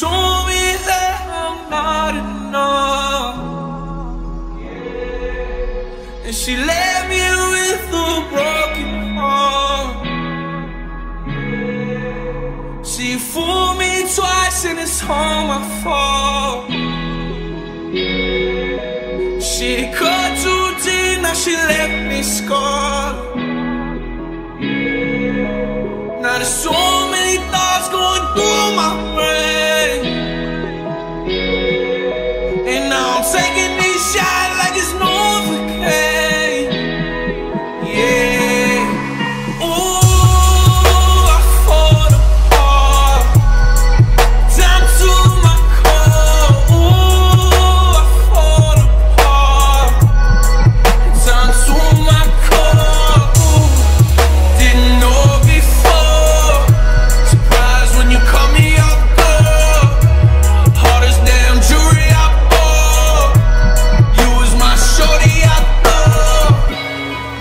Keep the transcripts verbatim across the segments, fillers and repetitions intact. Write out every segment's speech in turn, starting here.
show me that I'm not enough, yeah. And she left me with a broken heart, yeah. She fooled me twice and it's all my fault, yeah. She cut too deep, now she left me scarred, yeah. Now there's so many thoughts going through my brain, taking these shots like it's no okay, yeah. Ooh, I fall apart, down to my core. Ooh, I fall apart, down to my core. Ooh, didn't know before, surprised when you call me up, girl. Hardest damn jury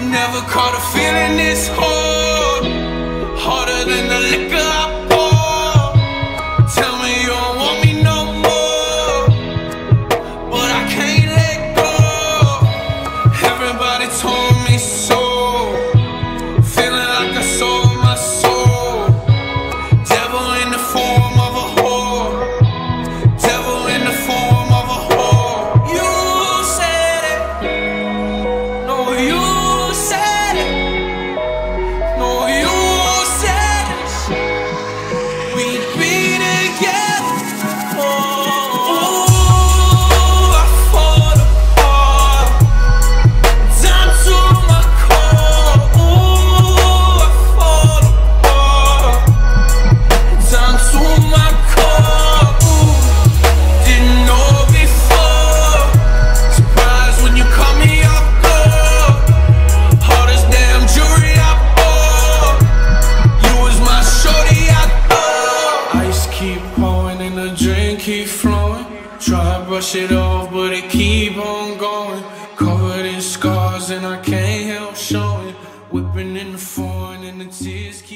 I never caught a feeling this hard, harder than the liquor I pour. Tell me you don't want me no more, but I can't let go. Everybody told me so, feeling like I sold my soul. Devil in the form of a whore, devil in the form of a whore. You said it, no you said it, no you said it, we'd be together. Ooh, I fall apart, down to my core. Ooh, I fall apart, down to my core. Ooh, didn't know before, surprised when you call me up, girl. Hardest damn jury I bought, you was my shorty I thought. Ice keep pouring and the drain keep flowing, try to brush it off but it keep on going. Covered in scars and I can't help showing, whipping in the foreign and the tears keep